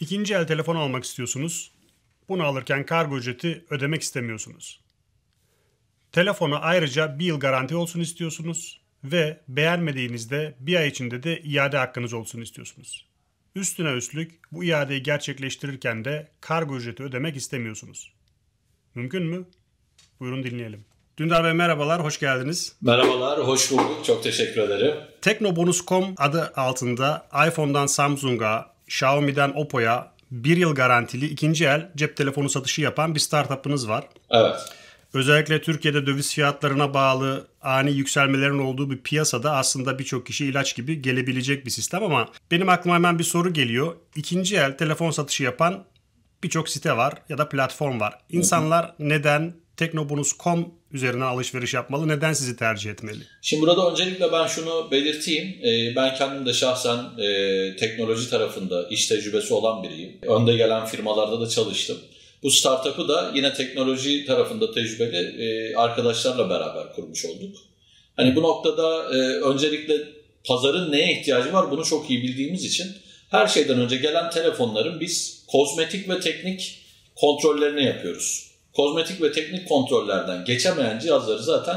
İkinci el telefon almak istiyorsunuz. Bunu alırken kargo ücreti ödemek istemiyorsunuz. Telefona ayrıca bir yıl garanti olsun istiyorsunuz ve beğenmediğinizde bir ay içinde de iade hakkınız olsun istiyorsunuz. Üstüne üstlük bu iadeyi gerçekleştirirken de kargo ücreti ödemek istemiyorsunuz. Mümkün mü? Buyurun dinleyelim. Dündar Bey merhabalar, hoş geldiniz. Merhabalar, hoş bulduk. Çok teşekkür ederim. Teknobonus.com adı altında iPhone'dan Samsung'a, Xiaomi'den Oppo'ya bir yıl garantili ikinci el cep telefonu satışı yapan bir startup'ınız var. Evet. Özellikle Türkiye'de döviz fiyatlarına bağlı ani yükselmelerin olduğu bir piyasada aslında birçok kişi ilaç gibi gelebilecek bir sistem ama benim aklıma hemen bir soru geliyor. İkinci el telefon satışı yapan birçok site var ya da platform var. İnsanlar neden Teknobonus.com üzerinden alışveriş yapmalı? Neden sizi tercih etmeli? Şimdi burada öncelikle ben şunu belirteyim. Ben kendim de şahsen teknoloji tarafında iş tecrübesi olan biriyim. Önde gelen firmalarda da çalıştım. Bu startup'ı da yine teknoloji tarafında tecrübeli arkadaşlarla beraber kurmuş olduk. Hani bu noktada öncelikle pazarın neye ihtiyacı var bunu çok iyi bildiğimiz için her şeyden önce gelen telefonların biz kozmetik ve teknik kontrollerini yapıyoruz. Kozmetik ve teknik kontrollerden geçemeyen cihazları zaten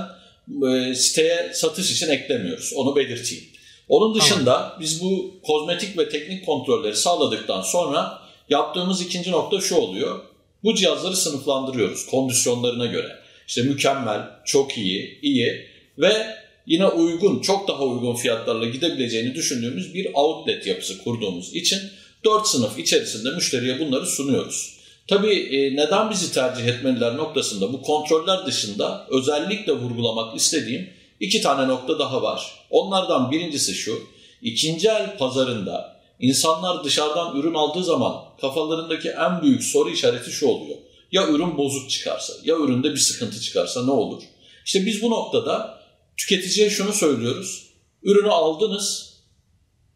siteye satış için eklemiyoruz. Onu belirteyim. Onun dışında biz bu kozmetik ve teknik kontrolleri sağladıktan sonra yaptığımız ikinci nokta şu oluyor. Bu cihazları sınıflandırıyoruz kondisyonlarına göre. İşte mükemmel, çok iyi, iyi ve yine uygun, çok daha uygun fiyatlarla gidebileceğini düşündüğümüz bir outlet yapısı kurduğumuz için 4 sınıf içerisinde müşteriye bunları sunuyoruz. Tabii neden bizi tercih etmeliler noktasında bu kontroller dışında özellikle vurgulamak istediğim 2 tane nokta daha var. Onlardan birincisi şu, ikinci el pazarında İnsanlar dışarıdan ürün aldığı zaman kafalarındaki en büyük soru işareti şu oluyor. Ya ürün bozuk çıkarsa, ya üründe bir sıkıntı çıkarsa ne olur? İşte biz bu noktada tüketiciye şunu söylüyoruz. Ürünü aldınız,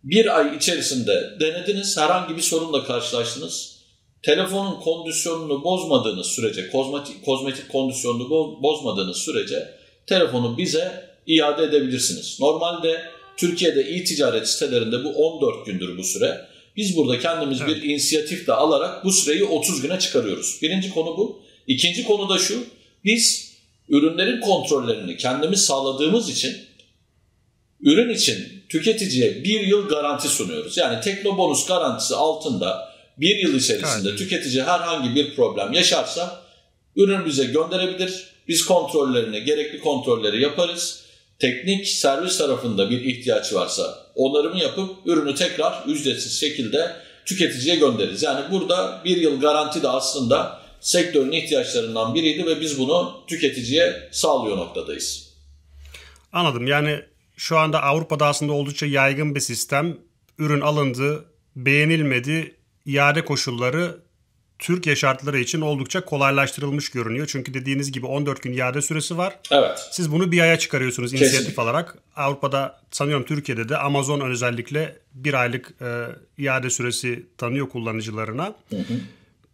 bir ay içerisinde denediniz, herhangi bir sorunla karşılaştınız. Telefonun kondisyonunu bozmadığınız sürece, kozmetik kondisyonunu bozmadığınız sürece telefonu bize iade edebilirsiniz. Normalde Türkiye'de e-ticaret sitelerinde bu 14 gündür bu süre. Biz burada kendimiz bir inisiyatifle alarak bu süreyi 30 güne çıkarıyoruz. Birinci konu bu. İkinci konu da şu. Biz ürünlerin kontrollerini kendimiz sağladığımız için ürün için tüketiciye bir yıl garanti sunuyoruz. Yani Teknobonus garantisi altında bir yıl içerisinde tüketici herhangi bir problem yaşarsa ürün bize gönderebilir. Biz kontrollerini, gerekli kontrolleri yaparız. Teknik servis tarafında bir ihtiyaç varsa onarımı yapıp ürünü tekrar ücretsiz şekilde tüketiciye göndeririz. Yani burada bir yıl garanti de aslında sektörün ihtiyaçlarından biriydi ve biz bunu tüketiciye sağlıyor noktadayız. Anladım. Yani şu anda Avrupa'da aslında oldukça yaygın bir sistem. Ürün alındı, beğenilmedi, iade koşulları Türkiye şartları için oldukça kolaylaştırılmış görünüyor. Çünkü dediğiniz gibi 14 gün iade süresi var. Evet. Siz bunu bir aya çıkarıyorsunuz inisiyatif olarak. Avrupa'da sanıyorum Türkiye'de de Amazon özellikle bir aylık iade süresi tanıyor kullanıcılarına.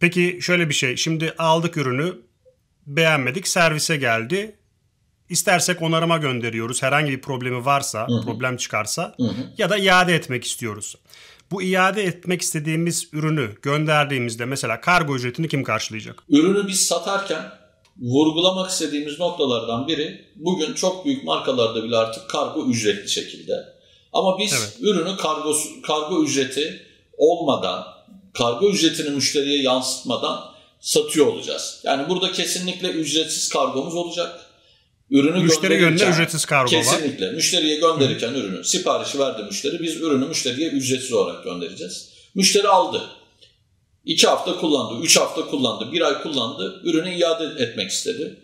Peki şöyle bir şey. Şimdi aldık ürünü, beğenmedik, servise geldi. İstersek onarıma gönderiyoruz. Herhangi bir problemi varsa, problem çıkarsa ya da iade etmek istiyoruz. Bu iade etmek istediğimiz ürünü gönderdiğimizde mesela kargo ücretini kim karşılayacak? Ürünü biz satarken vurgulamak istediğimiz noktalardan biri bugün çok büyük markalarda bile artık kargo ücretli şekilde. Ama biz ürünü kargo ücreti olmadan, kargo ücretini müşteriye yansıtmadan satıyor olacağız. Yani burada kesinlikle ücretsiz kargomuz olacak. Ürünü müşteri yönüne ücretsiz kargo var. Kesinlikle. Müşteriye gönderirken ürünü, siparişi verdi müşteri. Biz ürünü müşteriye ücretsiz olarak göndereceğiz. Müşteri aldı. 2 hafta kullandı, 3 hafta kullandı, 1 ay kullandı. Ürünü iade etmek istedi.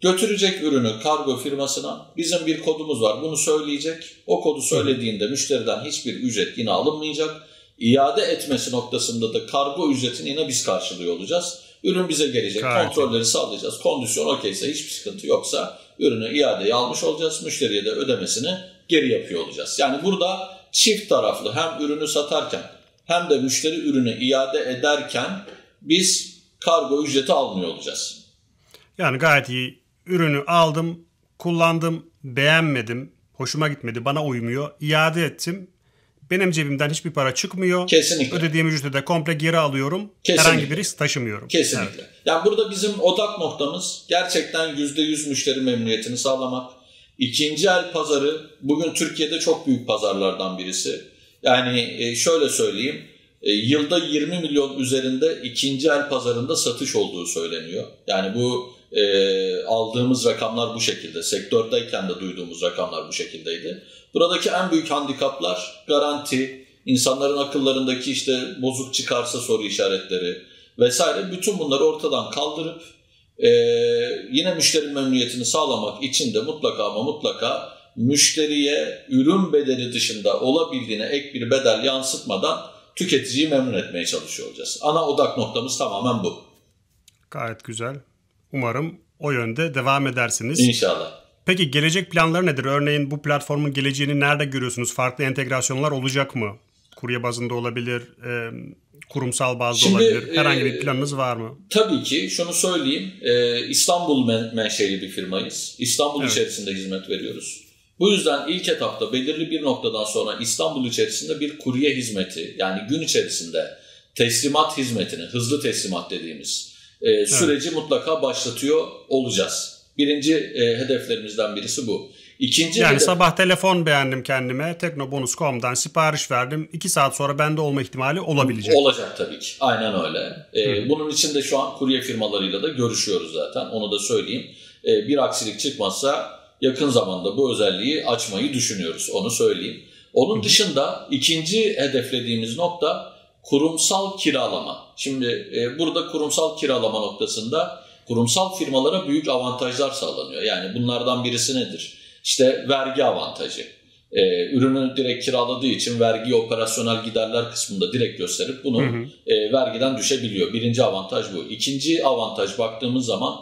Götürecek ürünü kargo firmasına. Bizim bir kodumuz var. Bunu söyleyecek. O kodu söylediğinde müşteriden hiçbir ücret yine alınmayacak. İade etmesi noktasında da kargo ücretini yine biz karşılıyor olacağız. Ürün bize gelecek, kontrolleri sağlayacağız. Kondisyon okeyse, hiçbir sıkıntı yoksa ürünü iadeye almış olacağız. Müşteriye de ödemesini geri yapıyor olacağız. Yani burada çift taraflı hem ürünü satarken hem de müşteri ürünü iade ederken biz kargo ücreti almıyor olacağız. Yani gayet iyi. Ürünü aldım, kullandım, beğenmedim, hoşuma gitmedi, bana uymuyor, iade ettim. Benim cebimden hiçbir para çıkmıyor. Kesinlikle. Ödediğim ücreti de komple geri alıyorum. Kesinlikle. Herhangi bir risk taşımıyorum. Kesinlikle. Evet. Yani burada bizim odak noktamız gerçekten %100 müşteri memnuniyetini sağlamak. İkinci el pazarı bugün Türkiye'de çok büyük pazarlardan birisi. Yani şöyle söyleyeyim, yılda 20 milyon üzerinde ikinci el pazarında satış olduğu söyleniyor. Yani bu aldığımız rakamlar bu şekilde, sektördeyken de duyduğumuz rakamlar bu şekildeydi. Buradaki en büyük handikaplar garanti, insanların akıllarındaki işte bozuk çıkarsa soru işaretleri vesaire, bütün bunları ortadan kaldırıp yine müşteri memnuniyetini sağlamak için de mutlaka ama mutlaka müşteriye ürün bedeli dışında olabildiğine ek bir bedel yansıtmadan tüketiciyi memnun etmeye çalışıyor olacağız. Ana odak noktamız tamamen bu. Gayet güzel. Umarım o yönde devam edersiniz. İnşallah. Peki gelecek planları nedir? Örneğin bu platformun geleceğini nerede görüyorsunuz? Farklı entegrasyonlar olacak mı? Kurye bazında olabilir, kurumsal bazda olabilir. Herhangi bir planınız var mı? Tabii ki. Şunu söyleyeyim. İstanbul menşeli bir firmayız. İstanbul içerisinde hizmet veriyoruz. Bu yüzden ilk etapta belirli bir noktadan sonra İstanbul içerisinde bir kurye hizmeti, yani gün içerisinde teslimat hizmetini, hızlı teslimat dediğimiz süreci mutlaka başlatıyor olacağız. Birinci hedeflerimizden birisi bu. İkinci yani hedef... Sabah telefon beğendim kendime, Teknobonus.com'dan sipariş verdim. 2 saat sonra bende olma ihtimali olabilecek. Olacak tabii ki. Aynen öyle. Bunun için de şu an kurye firmalarıyla da görüşüyoruz zaten. Onu da söyleyeyim. Bir aksilik çıkmazsa yakın zamanda bu özelliği açmayı düşünüyoruz. Onu söyleyeyim. Onun dışında ikinci hedeflediğimiz nokta kurumsal kiralama. Şimdi burada kurumsal kiralama noktasında kurumsal firmalara büyük avantajlar sağlanıyor. Yani bunlardan birisi nedir? İşte vergi avantajı. Ürünü direkt kiraladığı için vergi operasyonel giderler kısmında direkt gösterip bunu vergiden düşebiliyor. Birinci avantaj bu. İkinci avantaj baktığımız zaman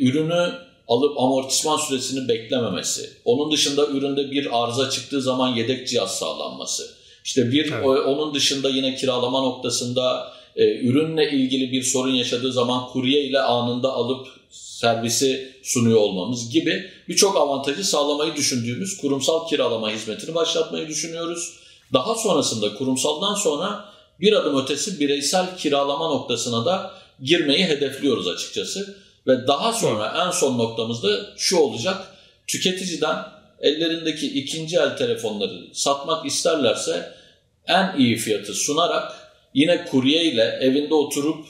ürünü alıp amortisman süresini beklememesi. Onun dışında üründe bir arıza çıktığı zaman yedek cihaz sağlanması. İşte bir onun dışında yine kiralama noktasında ürünle ilgili bir sorun yaşadığı zaman kurye ile anında alıp servisi sunuyor olmamız gibi birçok avantajı sağlamayı düşündüğümüz kurumsal kiralama hizmetini başlatmayı düşünüyoruz. Daha sonrasında kurumsaldan sonra bir adım ötesi bireysel kiralama noktasına da girmeyi hedefliyoruz açıkçası. Ve daha sonra en son noktamızda şu olacak: tüketiciden ellerindeki ikinci el telefonları satmak isterlerse en iyi fiyatı sunarak yine kurye ile evinde oturup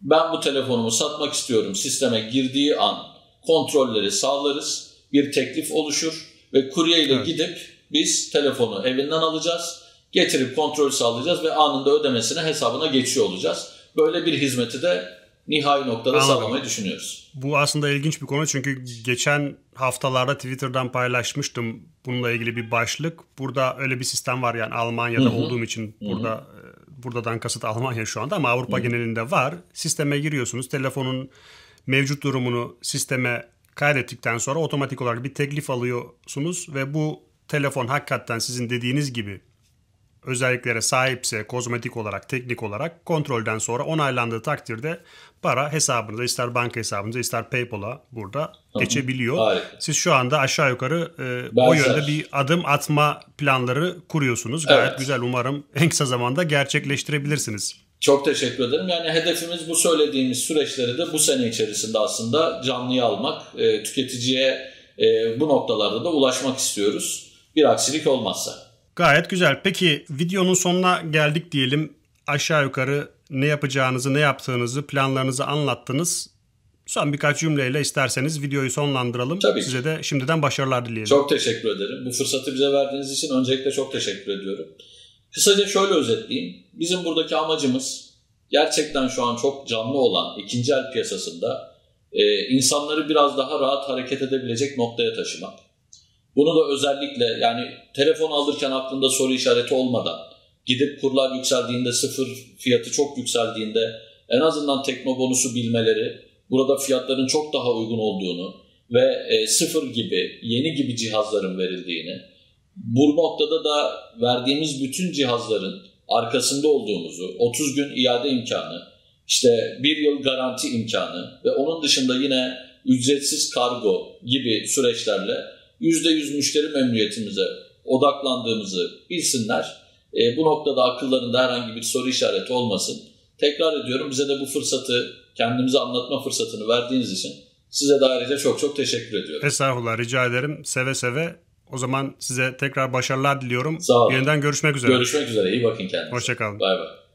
ben bu telefonumu satmak istiyorum sisteme girdiği an kontrolleri sağlarız, bir teklif oluşur ve kurye ile gidip biz telefonu evinden alacağız, getirip kontrol sağlayacağız ve anında ödemesine hesabına geçiyor olacağız. Böyle bir hizmeti de nihai noktada sağlamayı düşünüyoruz. Bu aslında ilginç bir konu, çünkü geçen haftalarda Twitter'dan paylaşmıştım bununla ilgili bir başlık. Burada öyle bir sistem var, yani Almanya'da olduğum için burada buradan kasıt Almanya şu anda ama Avrupa genelinde var. Sisteme giriyorsunuz, telefonun mevcut durumunu sisteme kaydettikten sonra otomatik olarak bir teklif alıyorsunuz ve bu telefon hakikaten sizin dediğiniz gibi özelliklere sahipse kozmetik olarak, teknik olarak kontrolden sonra onaylandığı takdirde para hesabınıza, ister banka hesabınıza, ister PayPal'a burada geçebiliyor. Harika. Siz şu anda aşağı yukarı o yönde bir adım atma planları kuruyorsunuz. Gayet güzel. Umarım en kısa zamanda gerçekleştirebilirsiniz. Çok teşekkür ederim. Yani hedefimiz bu söylediğimiz süreçleri de bu sene içerisinde aslında canlıya almak, tüketiciye bu noktalarda da ulaşmak istiyoruz. Bir aksilik olmazsa. Gayet güzel. Peki videonun sonuna geldik diyelim. Aşağı yukarı ne yapacağınızı, ne yaptığınızı, planlarınızı anlattınız. Son birkaç cümleyle isterseniz videoyu sonlandıralım. Tabii ki. Size de şimdiden başarılar dileyelim. Çok teşekkür ederim. Bu fırsatı bize verdiğiniz için öncelikle çok teşekkür ediyorum. Kısaca şöyle özetleyeyim. Bizim buradaki amacımız gerçekten şu an çok canlı olan ikinci el piyasasında insanları biraz daha rahat hareket edebilecek noktaya taşımak. Bunu da özellikle yani telefon alırken aklında soru işareti olmadan, gidip kurlar yükseldiğinde, sıfır fiyatı çok yükseldiğinde en azından Teknobonus'u bilmeleri, burada fiyatların çok daha uygun olduğunu ve sıfır gibi, yeni gibi cihazların verildiğini, bu noktada da verdiğimiz bütün cihazların arkasında olduğumuzu, 30 gün iade imkanı, işte 1 yıl garanti imkanı ve onun dışında yine ücretsiz kargo gibi süreçlerle %100 müşteri memnuniyetimize odaklandığımızı bilsinler Bu noktada akıllarında herhangi bir soru işareti olmasın. Tekrar ediyorum, bize de bu fırsatı, kendimize anlatma fırsatını verdiğiniz için size de ayrıca çok çok teşekkür ediyorum. Estağfurullah, rica ederim. Seve seve. O zaman size tekrar başarılar diliyorum. Sağ olun. Yeniden görüşmek üzere. Görüşmek üzere. İyi bakın kendinize. Hoşça kalın. Bay bay.